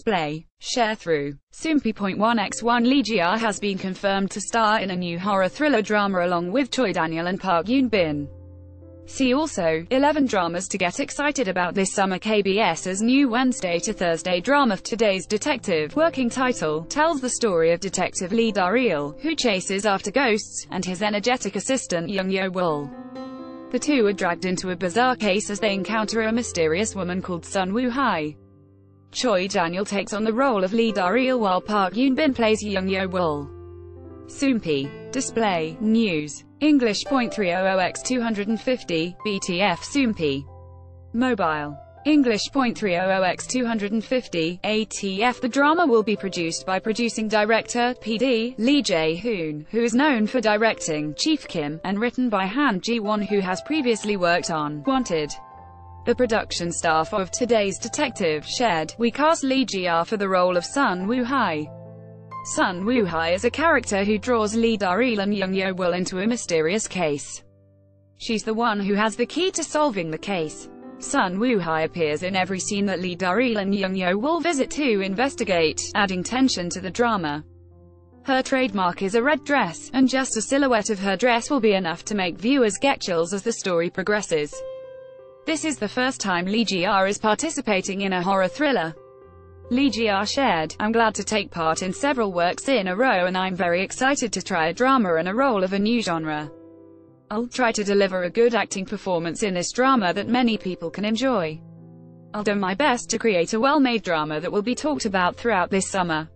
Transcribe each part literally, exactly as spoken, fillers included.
display. Share through Soompi.one by one Lee Ji-ah has been confirmed to star in a new horror thriller drama along with Choi Daniel and Park Yoon-bin. See also, eleven dramas to get excited about this summer. K B S's new Wednesday to Thursday drama Today's Detective, working title, tells the story of Detective Lee Dae-il, who chases after ghosts, and his energetic assistant Jung Yo-wol. The two are dragged into a bizarre case as they encounter a mysterious woman called Sun Woo-hye. Choi Daniel takes on the role of Lee Dae-il while Park Eun-bin plays Jung Yo-wol. Soompi. Display. News. English.three hundred by two hundred fifty, B T F Soompi. Mobile. English.three hundred by two hundred fifty, A T F. The drama will be produced by producing director, P D, Lee Jae-hoon, who is known for directing Chief Kim, and written by Han Ji-won, who has previously worked on Wanted. The production staff of Today's Detective shared, "We cast Lee Ji-ah for the role of Sun Woo-hye. Sun Woo-hye is a character who draws Lee Dae-il and Jung Yo-wol into a mysterious case. She's the one who has the key to solving the case. Sun Woo-hye appears in every scene that Lee Dae-il and Jung Yo-wol visit to investigate, adding tension to the drama. Her trademark is a red dress, and just a silhouette of her dress will be enough to make viewers get chills as the story progresses. This is the first time Lee Ji-ah is participating in a horror thriller. Lee Ji-ah shared, "I'm glad to take part in several works in a row, and I'm very excited to try a drama and a role of a new genre. I'll try to deliver a good acting performance in this drama that many people can enjoy. I'll do my best to create a well-made drama that will be talked about throughout this summer."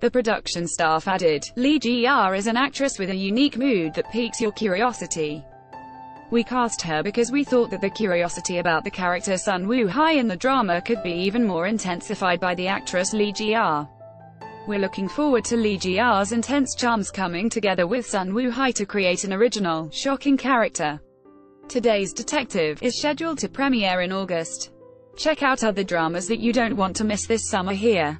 The production staff added, "Lee Ji-ah is an actress with a unique mood that piques your curiosity. We cast her because we thought that the curiosity about the character Sun Woo-hye in the drama could be even more intensified by the actress Lee Ji-ah. We're looking forward to Lee Ji-ah's intense charms coming together with Sun Woo-hye to create an original, shocking character." Today's Detective is scheduled to premiere in August. Check out other dramas that you don't want to miss this summer here.